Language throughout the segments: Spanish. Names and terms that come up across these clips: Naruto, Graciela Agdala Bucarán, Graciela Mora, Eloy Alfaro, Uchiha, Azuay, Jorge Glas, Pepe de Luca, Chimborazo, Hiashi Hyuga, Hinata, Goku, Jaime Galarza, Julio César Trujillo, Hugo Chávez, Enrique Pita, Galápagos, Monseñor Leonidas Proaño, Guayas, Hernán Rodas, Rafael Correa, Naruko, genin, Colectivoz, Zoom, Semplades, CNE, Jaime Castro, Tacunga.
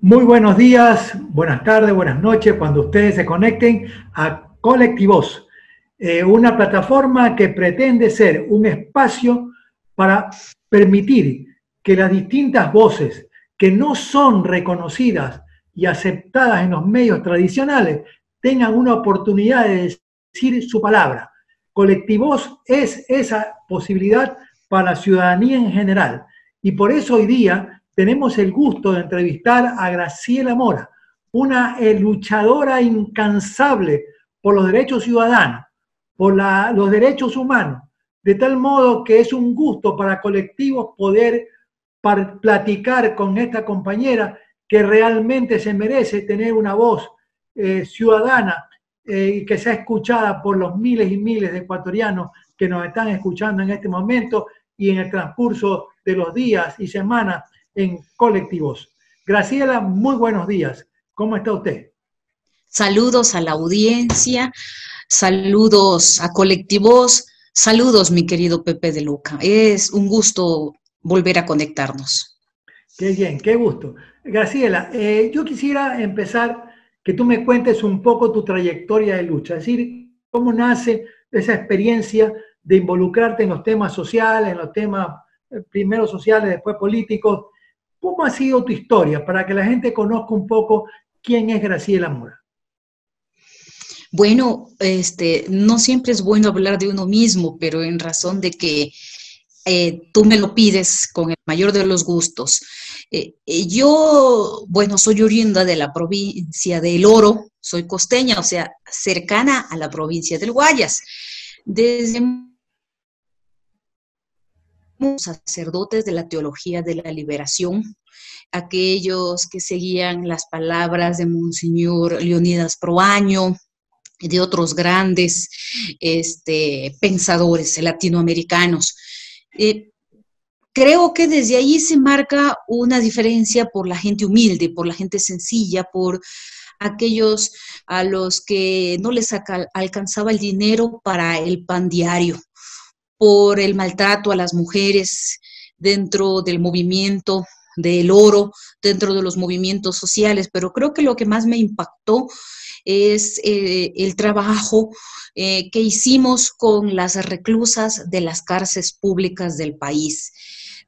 Muy buenos días, buenas tardes, buenas noches, cuando ustedes se conecten a Colectivoz, una plataforma que pretende ser un espacio para permitir que las distintas voces que no son reconocidas y aceptadas en los medios tradicionales tengan una oportunidad de decir su palabra. Colectivoz es esa posibilidad para la ciudadanía en general, y por eso hoy día tenemos el gusto de entrevistar a Graciela Mora, una luchadora incansable por los derechos ciudadanos, por los derechos humanos, de tal modo que es un gusto para Colectivoz poder platicar con esta compañera que realmente se merece tener una voz ciudadana y que sea escuchada por los miles y miles de ecuatorianos que nos están escuchando en este momento y en el transcurso de los días y semanas en Colectivoz. Graciela, muy buenos días. ¿Cómo está usted? Saludos a la audiencia, saludos a Colectivoz, saludos mi querido Pepe de Luca. Es un gusto volver a conectarnos. Qué bien, qué gusto. Graciela, yo quisiera empezar que tú me cuentes un poco tu trayectoria de lucha, es decir, cómo nace esa experiencia de involucrarte en los temas sociales, en los temas primero sociales, después políticos. ¿Cómo ha sido tu historia? Para que la gente conozca un poco quién es Graciela Mora. Bueno, no siempre es bueno hablar de uno mismo, pero en razón de que tú me lo pides con el mayor de los gustos. Yo, bueno, soy oriunda de la provincia del Oro, soy costeña, o sea, cercana a la provincia del Guayas. Desde sacerdotes de la teología de la liberación, aquellos que seguían las palabras de Monseñor Leonidas Proaño, de otros grandes pensadores latinoamericanos. Creo que desde ahí se marca una diferencia por la gente humilde, por la gente sencilla, por aquellos a los que no les alcanzaba el dinero para el pan diario, por el maltrato a las mujeres dentro del movimiento del Oro, dentro de los movimientos sociales. Pero creo que lo que más me impactó es el trabajo que hicimos con las reclusas de las cárceles públicas del país,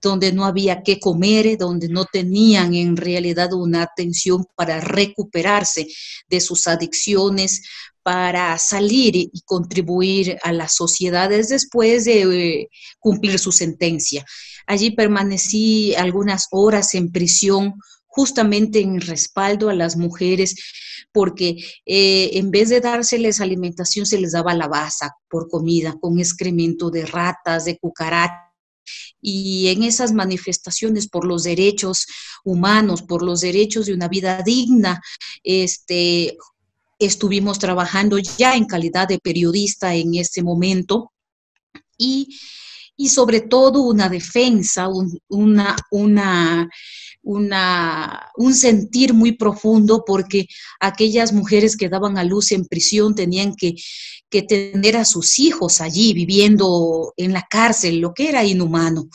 donde no había qué comer, donde no tenían en realidad una atención para recuperarse de sus adicciones, para salir y contribuir a las sociedades después de cumplir su sentencia. Allí permanecí algunas horas en prisión, justamente en respaldo a las mujeres, porque en vez de dárseles alimentación, se les daba lavaza por comida, con excremento de ratas, de cucarachas. Y en esas manifestaciones por los derechos humanos, por los derechos de una vida digna, estuvimos trabajando ya en calidad de periodista en ese momento y sobre todo una defensa, un sentir muy profundo, porque aquellas mujeres que daban a luz en prisión tenían que tener a sus hijos allí viviendo en la cárcel, lo que era inhumano.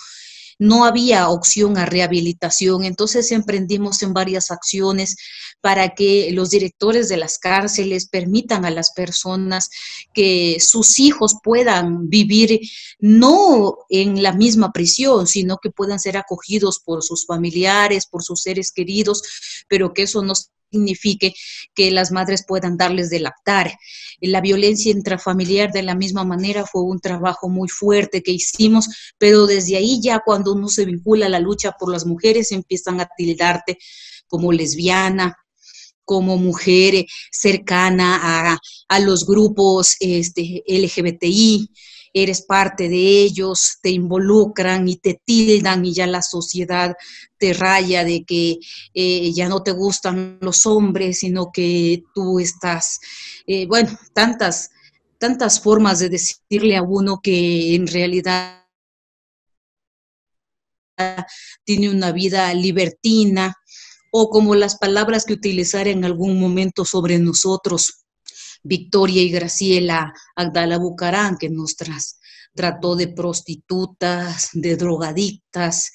No había opción a rehabilitación, entonces emprendimos en varias acciones para que los directores de las cárceles permitan a las personas que sus hijos puedan vivir no en la misma prisión, sino que puedan ser acogidos por sus familiares, por sus seres queridos, pero que eso no signifique que las madres puedan darles de lactar. La violencia intrafamiliar de la misma manera fue un trabajo muy fuerte que hicimos, pero desde ahí ya cuando uno se vincula a la lucha por las mujeres empiezan a tildarte como lesbiana, como mujer cercana a los grupos LGBTI, eres parte de ellos, te involucran y te tildan y ya la sociedad te raya de que ya no te gustan los hombres, sino que tú estás, bueno, tantas formas de decirle a uno que en realidad tiene una vida libertina, o como las palabras que utilizar en algún momento sobre nosotros, Victoria y Graciela Agdala Bucarán, que nos trató de prostitutas, de drogadictas,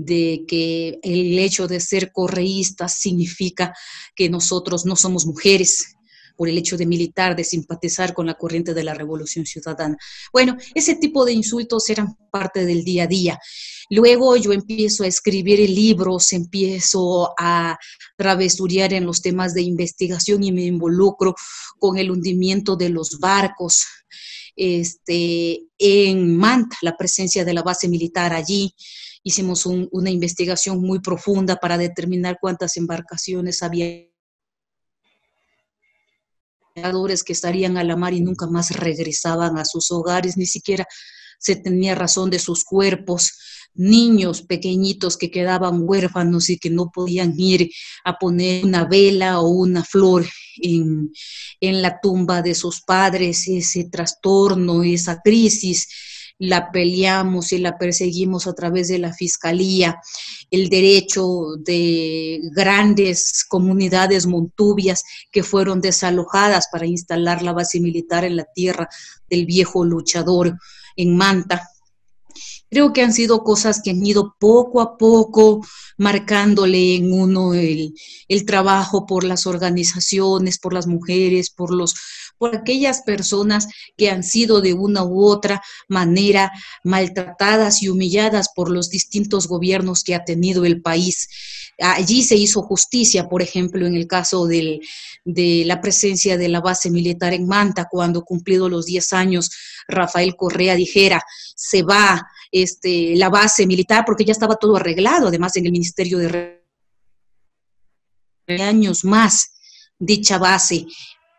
de que el hecho de ser correístas significa que nosotros no somos mujeres, por el hecho de militar, de simpatizar con la corriente de la Revolución Ciudadana. Bueno, ese tipo de insultos eran parte del día a día. Luego yo empiezo a escribir libros, empiezo a travesurear en los temas de investigación y me involucro con el hundimiento de los barcos en Manta, la presencia de la base militar allí. Hicimos una investigación muy profunda para determinar cuántas embarcaciones había que estarían a la mar y nunca más regresaban a sus hogares, ni siquiera se tenía razón de sus cuerpos, niños pequeñitos que quedaban huérfanos y que no podían ir a poner una vela o una flor en la tumba de sus padres. Ese trastorno, esa crisis, la peleamos y la perseguimos a través de la fiscalía. El derecho de grandes comunidades montubias que fueron desalojadas para instalar la base militar en la tierra del viejo luchador en Manta. Creo que han sido cosas que han ido poco a poco marcándole en uno el trabajo por las organizaciones, por las mujeres, por aquellas personas que han sido de una u otra manera maltratadas y humilladas por los distintos gobiernos que ha tenido el país. Allí se hizo justicia, por ejemplo, en el caso de la presencia de la base militar en Manta, cuando cumplido los 10 años, Rafael Correa dijera, se va la base militar, porque ya estaba todo arreglado, además en el Ministerio de años más dicha base.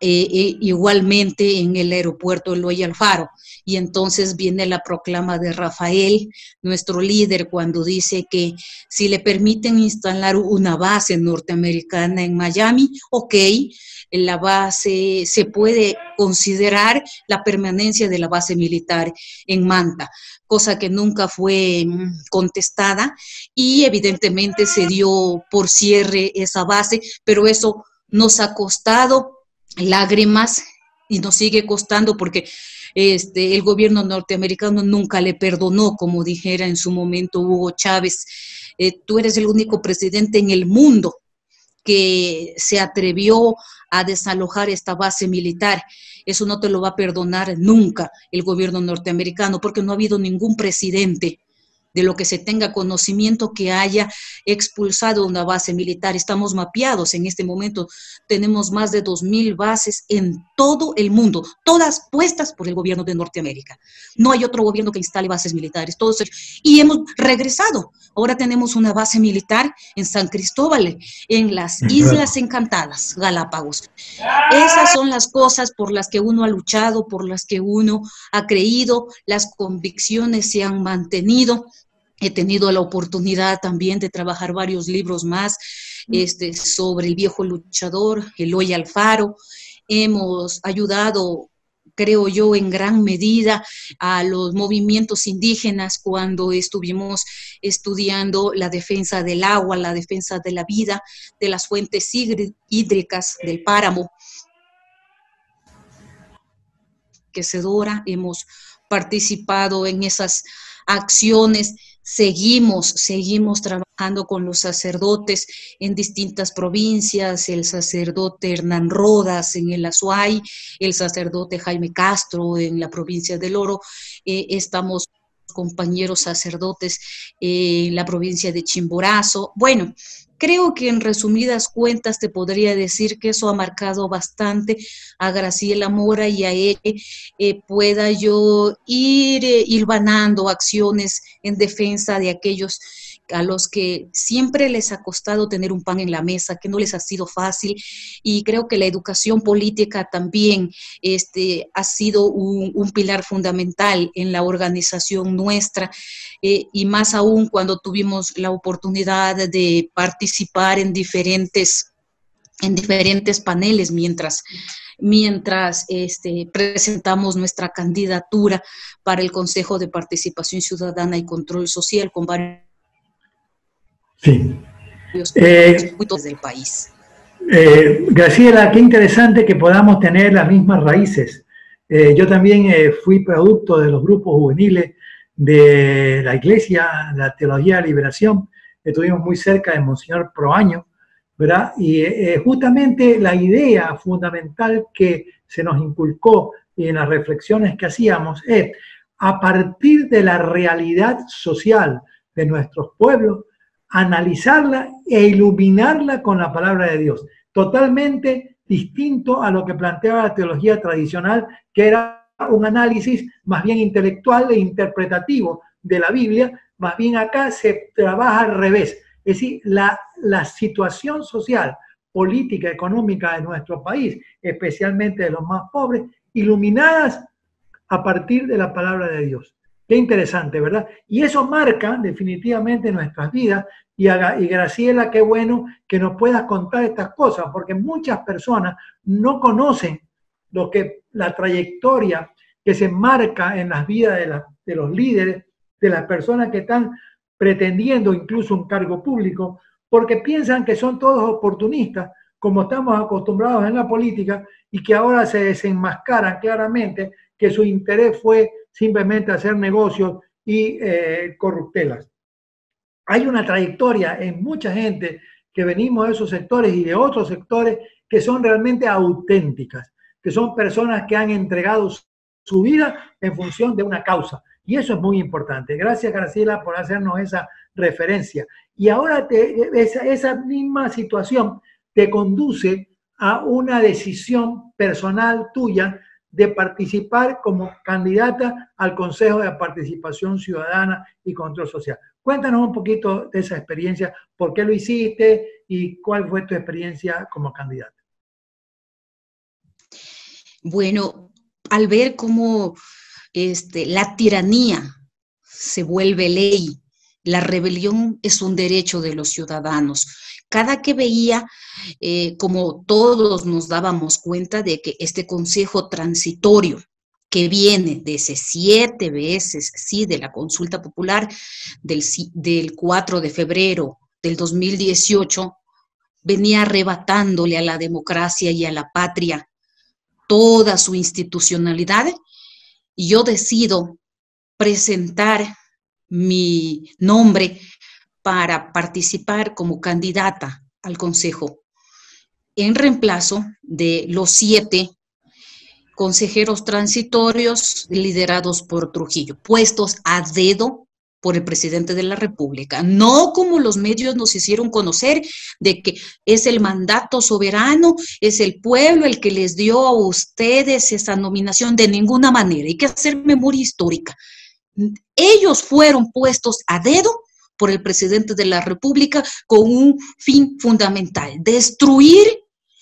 Igualmente en el aeropuerto Eloy Alfaro, y entonces viene la proclama de Rafael, nuestro líder, cuando dice que si le permiten instalar una base norteamericana en Miami, ok, la base se puede considerar la permanencia de la base militar en Manta, cosa que nunca fue contestada, y evidentemente se dio por cierre esa base, pero eso nos ha costado lágrimas y nos sigue costando porque el gobierno norteamericano nunca le perdonó, como dijera en su momento Hugo Chávez, tú eres el único presidente en el mundo que se atrevió a desalojar esta base militar. Eso no te lo va a perdonar nunca el gobierno norteamericano, porque no ha habido ningún presidente de lo que se tenga conocimiento que haya expulsado una base militar. Estamos mapeados en este momento, tenemos más de 2000 bases en todo el mundo, todas puestas por el gobierno de Norteamérica. No hay otro gobierno que instale bases militares, todos ellos. Y hemos regresado, ahora tenemos una base militar en San Cristóbal, en las Islas Encantadas, Galápagos. Esas son las cosas por las que uno ha luchado, por las que uno ha creído, las convicciones se han mantenido. He tenido la oportunidad también de trabajar varios libros más sobre el viejo luchador, Eloy Alfaro. Hemos ayudado, creo yo, en gran medida a los movimientos indígenas cuando estuvimos estudiando la defensa del agua, la defensa de la vida, de las fuentes hídricas del páramo. Hemos participado en esas acciones. Seguimos trabajando con los sacerdotes en distintas provincias, el sacerdote Hernán Rodas en el Azuay, el sacerdote Jaime Castro en la provincia del Oro, estamos compañeros sacerdotes en la provincia de Chimborazo. Bueno, creo que en resumidas cuentas te podría decir que eso ha marcado bastante a Graciela Mora y a él pueda yo ir hilvanando acciones en defensa de aquellos a los que siempre les ha costado tener un pan en la mesa, que no les ha sido fácil, y creo que la educación política también ha sido un pilar fundamental en la organización nuestra, y más aún cuando tuvimos la oportunidad de participar en diferentes paneles mientras presentamos nuestra candidatura para el Consejo de Participación Ciudadana y Control Social con varios puntos del país. Graciela, qué interesante que podamos tener las mismas raíces. Yo también fui producto de los grupos juveniles de la Iglesia, la Teología de la Liberación, estuvimos muy cerca de Monseñor Proaño, ¿verdad? Y justamente la idea fundamental que se nos inculcó y en las reflexiones que hacíamos es, a partir de la realidad social de nuestros pueblos, analizarla e iluminarla con la palabra de Dios. Totalmente distinto a lo que planteaba la teología tradicional, que era un análisis más bien intelectual e interpretativo de la Biblia, más bien acá se trabaja al revés. Es decir, la situación social, política, económica de nuestro país, especialmente de los más pobres, iluminadas a partir de la palabra de Dios. Qué interesante, ¿verdad? Y eso marca definitivamente nuestras vidas. Y Graciela, qué bueno que nos puedas contar estas cosas, porque muchas personas no conocen lo que, la trayectoria que se marca en las vidas de los líderes, de las personas que están pretendiendo incluso un cargo público, porque piensan que son todos oportunistas, como estamos acostumbrados en la política, y que ahora se desenmascaran claramente que su interés fue simplemente hacer negocios y corruptelas. Hay una trayectoria en mucha gente que venimos de esos sectores y de otros sectores que son realmente auténticas, que son personas que han entregado su vida en función de una causa. Y eso es muy importante. Gracias, Graciela, por hacernos esa referencia. Y ahora esa misma situación te conduce a una decisión personal tuya de participar como candidata al Consejo de Participación Ciudadana y Control Social. Cuéntanos un poquito de esa experiencia, por qué lo hiciste y cuál fue tu experiencia como candidata. Bueno, al ver cómo la tiranía se vuelve ley, la rebelión es un derecho de los ciudadanos. Cada que veía, como todos nos dábamos cuenta de que este consejo transitorio que viene desde 7 veces, sí, de la consulta popular del 4 de febrero del 2018, venía arrebatándole a la democracia y a la patria toda su institucionalidad, y yo decido presentar mi nombre para participar como candidata al Consejo, en reemplazo de los 7 consejeros transitorios liderados por Trujillo, puestos a dedo por el presidente de la República. No como los medios nos hicieron conocer, de que es el mandato soberano, es el pueblo el que les dio a ustedes esa nominación. De ninguna manera, hay que hacer memoria histórica. Ellos fueron puestos a dedo por el presidente de la República con un fin fundamental: destruir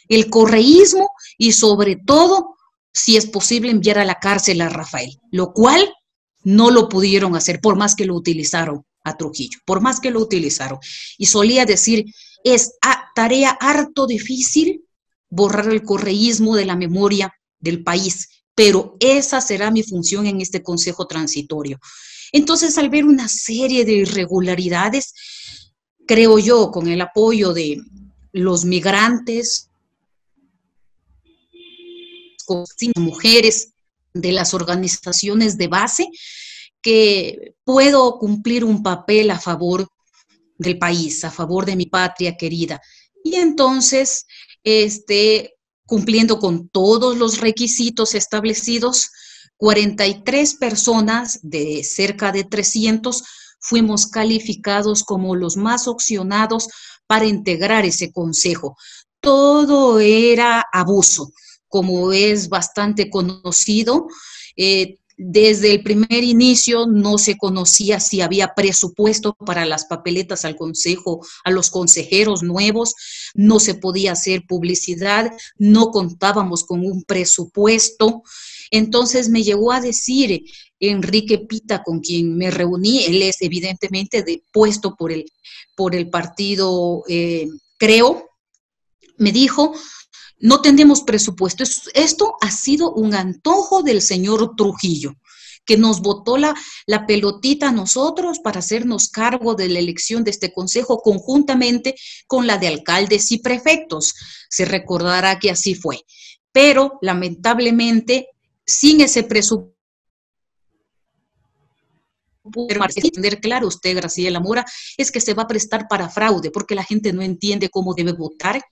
el correísmo y sobre todo, si es posible, enviar a la cárcel a Rafael, lo cual no lo pudieron hacer, por más que lo utilizaron a Trujillo, por más que lo utilizaron. Y solía decir, es tarea harto difícil borrar el correísmo de la memoria del país, pero esa será mi función en este Consejo Transitorio. Entonces, al ver una serie de irregularidades, creo yo, con el apoyo de los migrantes, con mujeres de las organizaciones de base, que puedo cumplir un papel a favor del país, a favor de mi patria querida. Y entonces, cumpliendo con todos los requisitos establecidos, 43 personas de cerca de 300 fuimos calificados como los más opcionados para integrar ese consejo. Todo era abuso, como es bastante conocido. Desde el primer inicio no se conocía si había presupuesto para las papeletas al consejo, a los consejeros nuevos, no se podía hacer publicidad, no contábamos con un presupuesto. Entonces me llegó a decir Enrique Pita, con quien me reuní, él es evidentemente depuesto por el partido Creo, me dijo: no tenemos presupuesto, esto ha sido un antojo del señor Trujillo, que nos botó la pelotita a nosotros para hacernos cargo de la elección de este consejo conjuntamente con la de alcaldes y prefectos. Se recordará que así fue, pero lamentablemente sin ese presupuesto puede entender claro usted, Graciela Mora, es que se va a prestar para fraude, porque la gente no entiende cómo debe votar,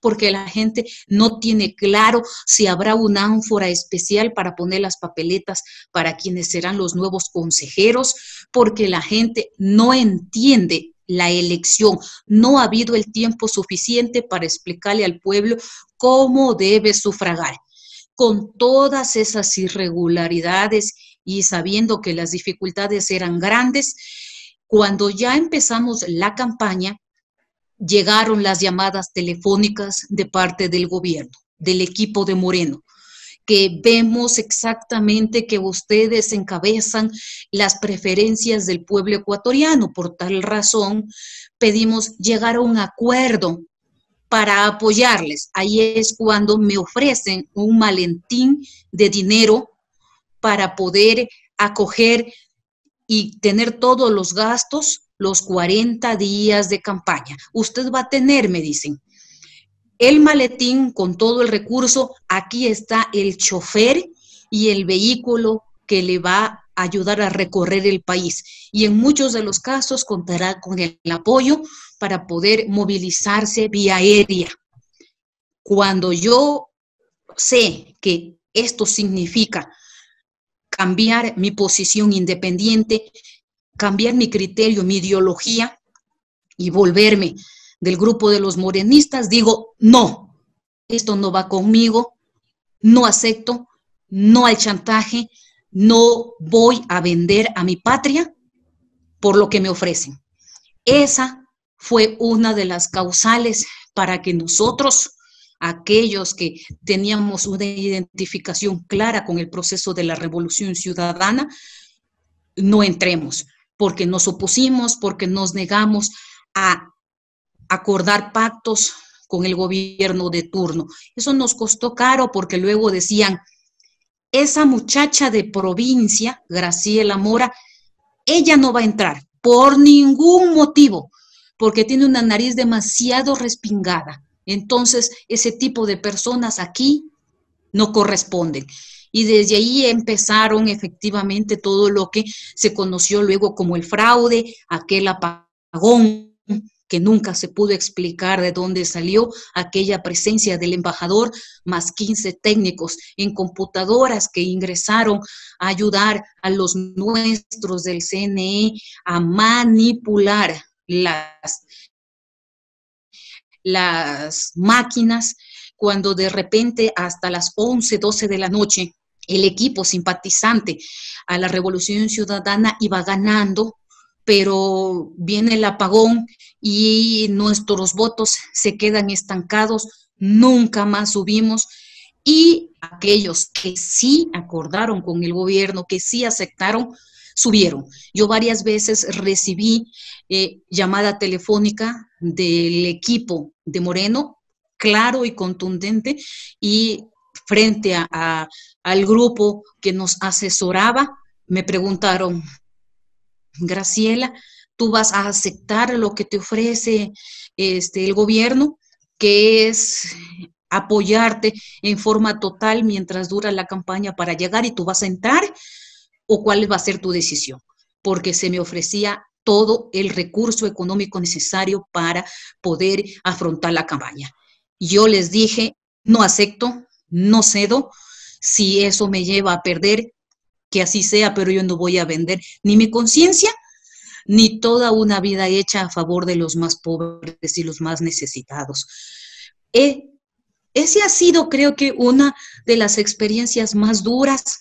porque la gente no tiene claro si habrá una ánfora especial para poner las papeletas para quienes serán los nuevos consejeros, porque la gente no entiende la elección. No ha habido el tiempo suficiente para explicarle al pueblo cómo debe sufragar. Con todas esas irregularidades y sabiendo que las dificultades eran grandes, cuando ya empezamos la campaña, llegaron las llamadas telefónicas de parte del gobierno, del equipo de Moreno, que vemos exactamente que ustedes encabezan las preferencias del pueblo ecuatoriano. Por tal razón, pedimos llegar a un acuerdo para apoyarles. Ahí es cuando me ofrecen un maletín de dinero para poder acoger y tener todos los gastos, los 40 días de campaña. Usted va a tener, me dicen, el maletín con todo el recurso, aquí está el chofer y el vehículo que le va a ayudar a recorrer el país. Y en muchos de los casos contará con el apoyo para poder movilizarse vía aérea. Cuando yo sé que esto significa cambiar mi posición independiente, cambiar mi criterio, mi ideología y volverme del grupo de los morenistas, digo, no, esto no va conmigo, no acepto, no al chantaje, no voy a vender a mi patria por lo que me ofrecen. Esa fue una de las causales para que nosotros, aquellos que teníamos una identificación clara con el proceso de la Revolución Ciudadana, no entremos, porque nos opusimos, porque nos negamos a acordar pactos con el gobierno de turno. Eso nos costó caro porque luego decían, esa muchacha de provincia, Graciela Mora, ella no va a entrar por ningún motivo, porque tiene una nariz demasiado respingada. Entonces, ese tipo de personas aquí no corresponden. Y desde ahí empezaron efectivamente todo lo que se conoció luego como el fraude, aquel apagón, que nunca se pudo explicar de dónde salió aquella presencia del embajador, más 15 técnicos en computadoras que ingresaron a ayudar a los nuestros del CNE a manipular las máquinas, cuando de repente hasta las 11, 12 de la noche el equipo simpatizante a la Revolución Ciudadana iba ganando, pero viene el apagón y nuestros votos se quedan estancados, nunca más subimos, y aquellos que sí acordaron con el gobierno, que sí aceptaron, subieron. Yo varias veces recibí llamada telefónica del equipo de Moreno, claro y contundente, y frente al grupo que nos asesoraba, me preguntaron, Graciela, ¿tú vas a aceptar lo que te ofrece el gobierno, que es apoyarte en forma total mientras dura la campaña para llegar y tú vas a entrar? ¿O cuál va a ser tu decisión? Porque se me ofrecía todo el recurso económico necesario para poder afrontar la campaña. Yo les dije, no acepto, no cedo, si eso me lleva a perder, que así sea, pero yo no voy a vender ni mi conciencia, ni toda una vida hecha a favor de los más pobres y los más necesitados. Ese ha sido, creo que, una de las experiencias más duras,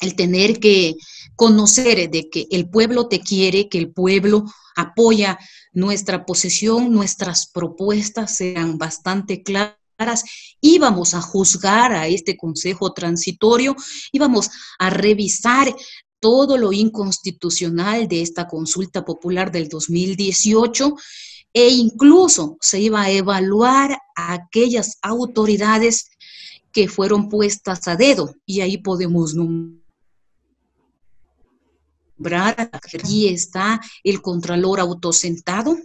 el tener que conocer de que el pueblo te quiere, que el pueblo apoya nuestra posición, nuestras propuestas sean bastante claras. Íbamos a juzgar a este Consejo Transitorio, íbamos a revisar todo lo inconstitucional de esta consulta popular del 2018 e incluso se iba a evaluar a aquellas autoridades que fueron puestas a dedo, y ahí podemos nombrar, aquí está el Contralor autosentado,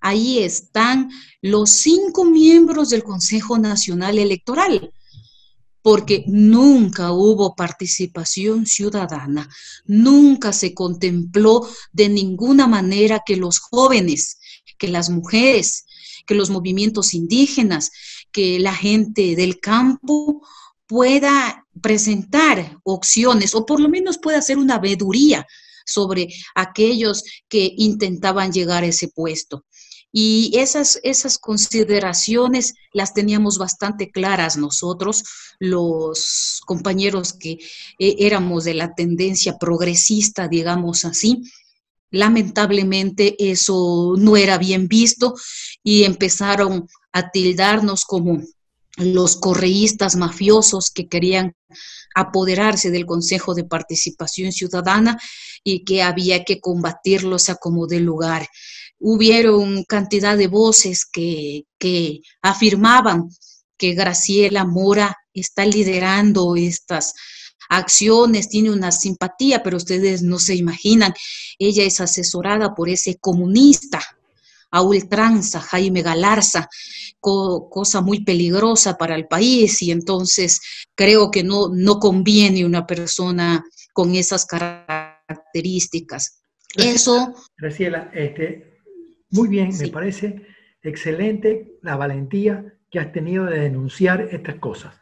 ahí están los 5 miembros del Consejo Nacional Electoral. porque nunca hubo participación ciudadana, nunca se contempló de ninguna manera que los jóvenes, que las mujeres, que los movimientos indígenas, que la gente del campo pueda presentar opciones o por lo menos pueda hacer una veeduría sobre aquellos que intentaban llegar a ese puesto. Y esas consideraciones las teníamos bastante claras nosotros, los compañeros que éramos de la tendencia progresista, digamos así. Lamentablemente eso no era bien visto y empezaron a tildarnos como los correístas mafiosos que querían apoderarse del Consejo de Participación Ciudadana y que había que combatirlos a como de lugar. Hubieron cantidad de voces que afirmaban que Graciela Mora está liderando estas acciones, tiene una simpatía, pero ustedes no se imaginan, ella es asesorada por ese comunista a ultranza, Jaime Galarza, cosa muy peligrosa para el país, y entonces creo que no conviene una persona con esas características. Eso... Graciela, muy bien, sí. Me parece excelente la valentía que has tenido de denunciar estas cosas,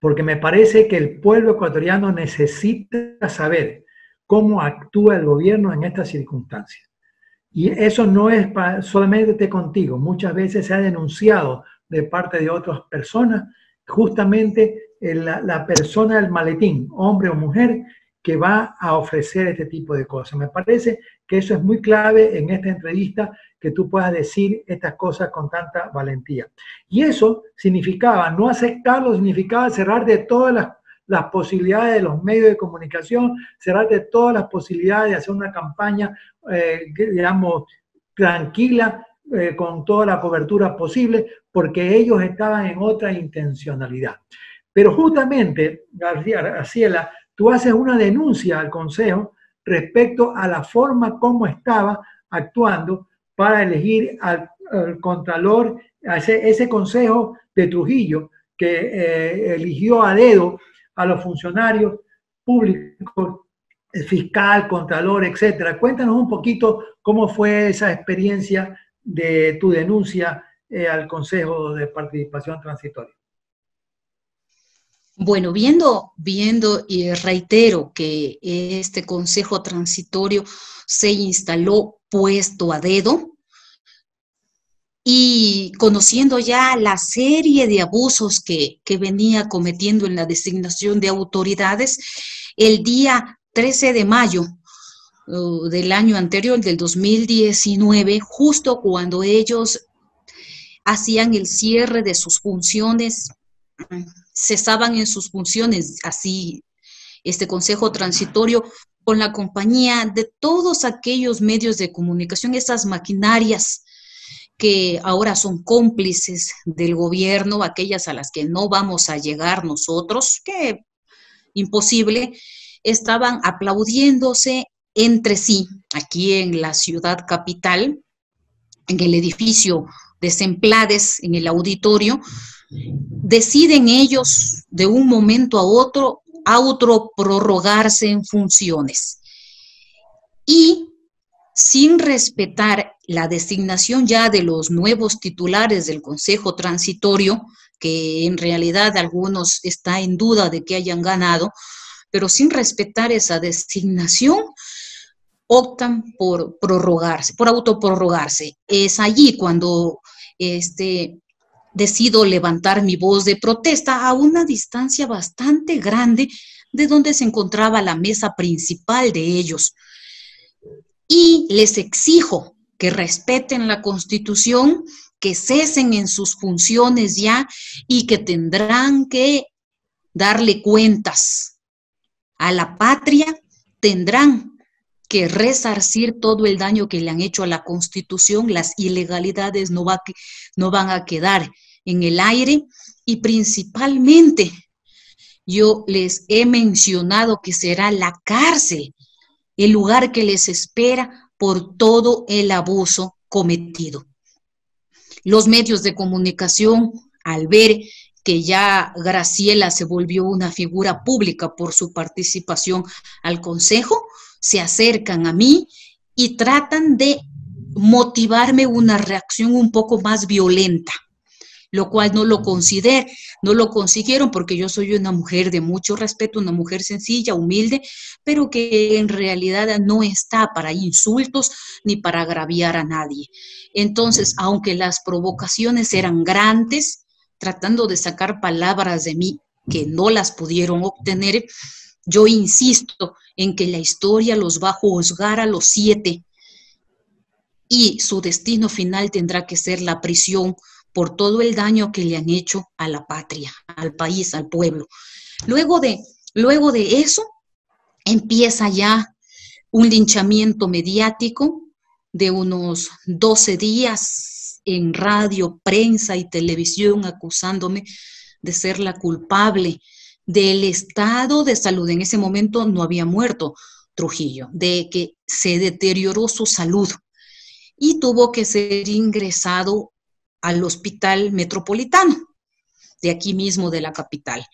porque me parece que el pueblo ecuatoriano necesita saber cómo actúa el gobierno en estas circunstancias. Y eso no es solamente contigo, muchas veces se ha denunciado de parte de otras personas, justamente la persona del maletín, hombre o mujer, que va a ofrecer este tipo de cosas. Me parece que eso es muy clave en esta entrevista, que tú puedas decir estas cosas con tanta valentía. Y eso significaba no aceptarlo, significaba cerrar de todas las posibilidades de los medios de comunicación, cerrar de todas las posibilidades de hacer una campaña, digamos, tranquila, con toda la cobertura posible, porque ellos estaban en otra intencionalidad. Pero justamente, Graciela, tú haces una denuncia al Consejo respecto a la forma como estaba actuando para elegir al Contralor, a ese Consejo de Trujillo que eligió a dedo a los funcionarios públicos, fiscal, contralor, etcétera. Cuéntanos un poquito cómo fue esa experiencia de tu denuncia al Consejo de Participación Transitoria. Bueno, viendo y reitero que este Consejo Transitorio se instaló puesto a dedo y conociendo ya la serie de abusos que venía cometiendo en la designación de autoridades, el día 13 de mayo del año anterior, del 2019, justo cuando ellos hacían el cierre de sus funciones, cesaban en sus funciones, así este Consejo Transitorio, con la compañía de todos aquellos medios de comunicación, esas maquinarias que ahora son cómplices del gobierno, aquellas a las que no vamos a llegar nosotros, que imposible, estaban aplaudiéndose entre sí, aquí en la ciudad capital, en el edificio de Semplades, en el auditorio. Deciden ellos de un momento a otro autoprorrogarse en funciones y sin respetar la designación ya de los nuevos titulares del Consejo Transitorio, que en realidad algunos está en duda de que hayan ganado, pero sin respetar esa designación optan por prorrogarse, por autoprorrogarse. Es allí cuando decido levantar mi voz de protesta a una distancia bastante grande de donde se encontraba la mesa principal de ellos. Y les exijo que respeten la Constitución, que cesen en sus funciones ya y que tendrán que darle cuentas a la patria, tendrán que resarcir todo el daño que le han hecho a la Constitución, las ilegalidades no van a quedar en el aire, y principalmente yo les he mencionado que será la cárcel el lugar que les espera por todo el abuso cometido. Los medios de comunicación, al ver que ya Graciela se volvió una figura pública por su participación al Consejo, se acercan a mí y tratan de motivarme una reacción un poco más violenta, lo cual no lo consiguieron porque yo soy una mujer de mucho respeto, una mujer sencilla, humilde, pero que en realidad no está para insultos ni para agraviar a nadie. Entonces, aunque las provocaciones eran grandes, tratando de sacar palabras de mí que no las pudieron obtener, yo insisto en que la historia los va a juzgar a los 7 y su destino final tendrá que ser la prisión por todo el daño que le han hecho a la patria, al país, al pueblo. Luego de eso, empieza ya un linchamiento mediático de unos 12 días en radio, prensa y televisión, acusándome de ser la culpable del estado de salud. En ese momento no había muerto Trujillo, de que se deterioró su salud y tuvo que ser ingresado al hospital metropolitano, de aquí mismo de la capital.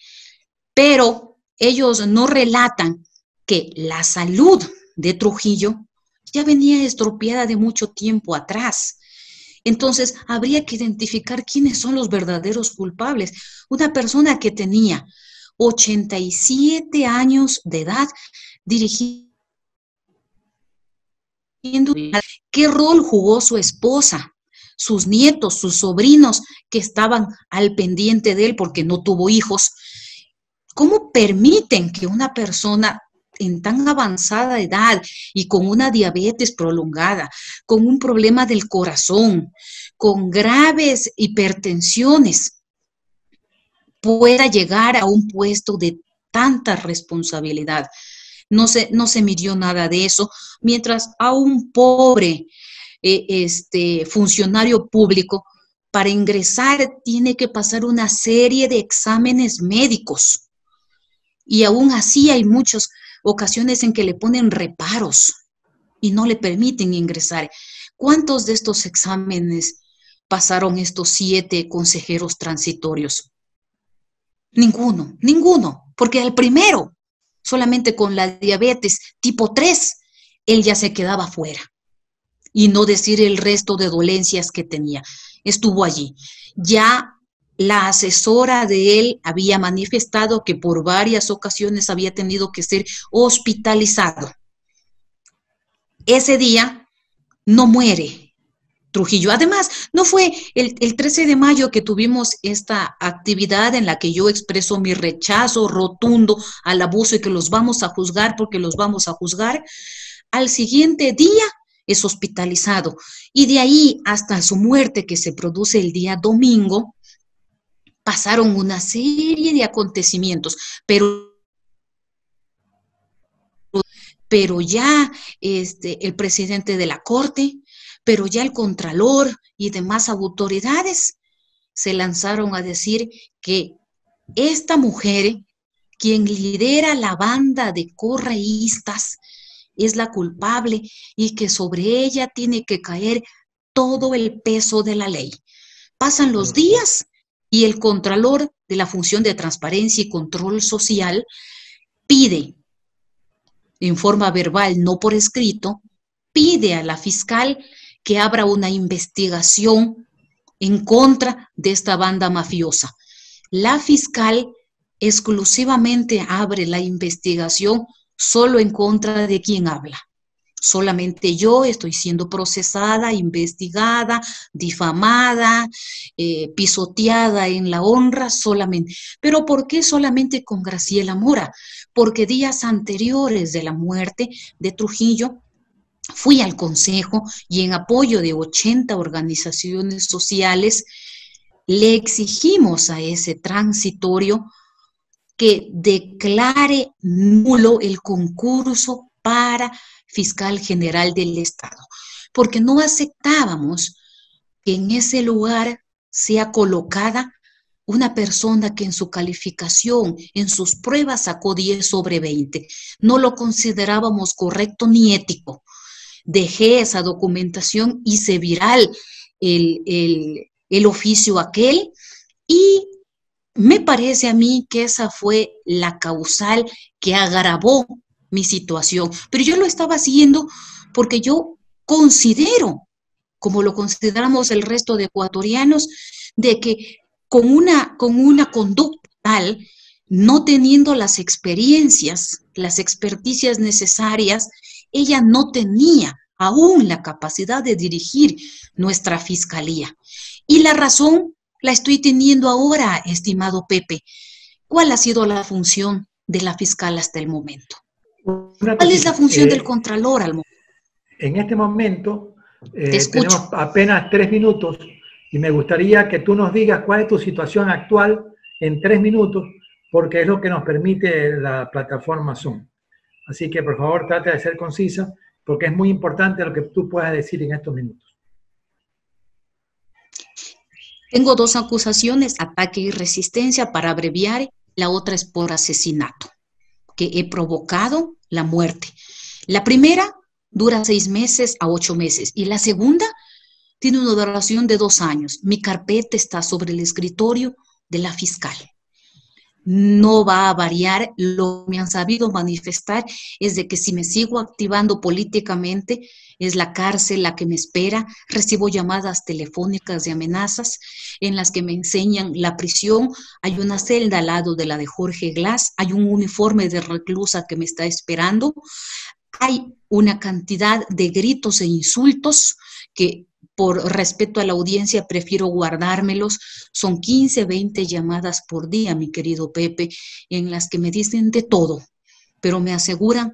Pero ellos no relatan que la salud de Trujillo ya venía estropeada de mucho tiempo atrás. Entonces, habría que identificar quiénes son los verdaderos culpables. Una persona que tenía 87 años de edad, dirigiendo, ¿qué rol jugó su esposa? Sus nietos, sus sobrinos que estaban al pendiente de él porque no tuvo hijos. ¿Cómo permiten que una persona en tan avanzada edad y con una diabetes prolongada, con un problema del corazón, con graves hipertensiones, pueda llegar a un puesto de tanta responsabilidad? No se midió nada de eso, mientras a un pobre funcionario público, para ingresar tiene que pasar una serie de exámenes médicos, y aún así hay muchas ocasiones en que le ponen reparos y no le permiten ingresar. ¿Cuántos de estos exámenes pasaron estos 7 consejeros transitorios? Ninguno, porque al primero, solamente con la diabetes tipo 3, él ya se quedaba fuera. Y no decir el resto de dolencias que tenía. Estuvo allí. Ya la asesora de él había manifestado que por varias ocasiones había tenido que ser hospitalizado. Ese día no muere Trujillo. Además, no fue el 13 de mayo que tuvimos esta actividad en la que yo expreso mi rechazo rotundo al abuso y que los vamos a juzgar porque los vamos a juzgar. Al siguiente día es hospitalizado, y de ahí hasta su muerte que se produce el día domingo, pasaron una serie de acontecimientos, pero ya el presidente de la Corte, pero ya el Contralor y demás autoridades se lanzaron a decir que esta mujer, quien lidera la banda de correístas, es la culpable y que sobre ella tiene que caer todo el peso de la ley. Pasan los días y el Contralor de la Función de Transparencia y Control Social pide, en forma verbal, no por escrito, pide a la fiscal que abra una investigación en contra de esta banda mafiosa. La fiscal exclusivamente abre la investigación solo en contra de quien habla. Solamente yo estoy siendo procesada, investigada, difamada, pisoteada en la honra solamente. ¿Pero por qué solamente con Graciela Mora? Porque días anteriores de la muerte de Trujillo, fui al Consejo y en apoyo de 80 organizaciones sociales, le exigimos a ese transitorio que declare nulo el concurso para fiscal general del Estado, porque no aceptábamos que en ese lugar sea colocada una persona que en su calificación, en sus pruebas sacó 10 sobre 20. No lo considerábamos correcto ni ético. Dejé esa documentación, hice viral el oficio aquel y Me parece a mí que esa fue la causal que agravó mi situación, pero yo lo estaba haciendo porque yo considero, como lo consideramos el resto de ecuatorianos, de que con una conducta tal, no teniendo las experiencias, las experticias necesarias, ella no tenía aún la capacidad de dirigir nuestra fiscalía. Y la razón la estoy teniendo ahora, estimado Pepe. ¿Cuál ha sido la función de la fiscal hasta el momento? ¿Cuál es la función del contralor al momento? En este momento tenemos apenas 3 minutos y me gustaría que tú nos digas cuál es tu situación actual en 3 minutos, porque es lo que nos permite la plataforma Zoom. Así que por favor trate de ser concisa, porque es muy importante lo que tú puedas decir en estos minutos. Tengo 2 acusaciones, ataque y resistencia, para abreviar. La otra es por asesinato, que he provocado la muerte. La primera dura 6 meses a 8 meses y la segunda tiene una duración de 2 años. Mi carpeta está sobre el escritorio de la fiscal. No va a variar. Lo que me han sabido manifestar es de que si me sigo activando políticamente, es la cárcel la que me espera. Recibo llamadas telefónicas de amenazas en las que me enseñan la prisión. Hay una celda al lado de la de Jorge Glas. Hay un uniforme de reclusa que me está esperando. Hay una cantidad de gritos e insultos que, por respeto a la audiencia, prefiero guardármelos. Son 15, 20 llamadas por día, mi querido Pepe, en las que me dicen de todo, pero me aseguran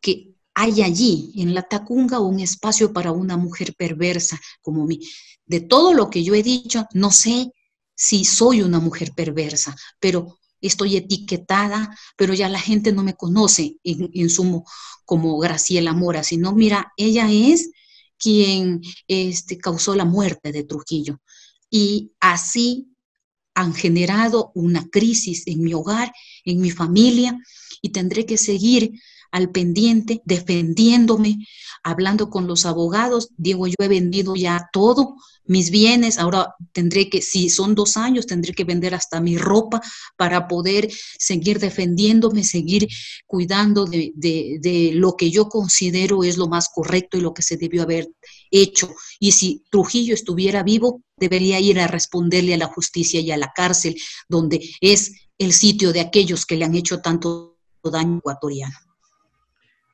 que hay allí, en la Tacunga, un espacio para una mujer perversa como mí. De todo lo que yo he dicho, no sé si soy una mujer perversa, pero estoy etiquetada, pero ya la gente no me conoce en sumo como Graciela Mora, sino mira, ella es quien causó la muerte de Trujillo. Y así han generado una crisis en mi hogar, en mi familia, y tendré que seguir al pendiente, defendiéndome, hablando con los abogados. Digo, yo he vendido ya todo, mis bienes. Ahora tendré que, si son 2 años, tendré que vender hasta mi ropa para poder seguir defendiéndome, seguir cuidando de lo que yo considero es lo más correcto y lo que se debió haber hecho. Y si Trujillo estuviera vivo, debería ir a responderle a la justicia y a la cárcel, donde es el sitio de aquellos que le han hecho tanto daño ecuatoriano.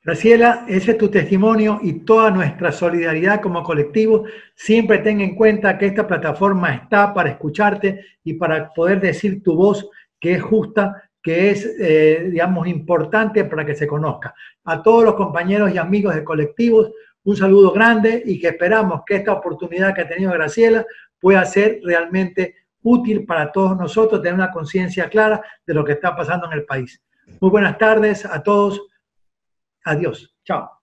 Graciela, ese es tu testimonio y toda nuestra solidaridad como colectivo. Siempre ten en cuenta que esta plataforma está para escucharte y para poder decir tu voz, que es justa, que es, digamos, importante para que se conozca. A todos los compañeros y amigos de Colectivoz, un saludo grande y que esperamos que esta oportunidad que ha tenido Graciela pueda ser realmente útil para todos nosotros, tener una conciencia clara de lo que está pasando en el país. Muy buenas tardes a todos. Adiós. Chao.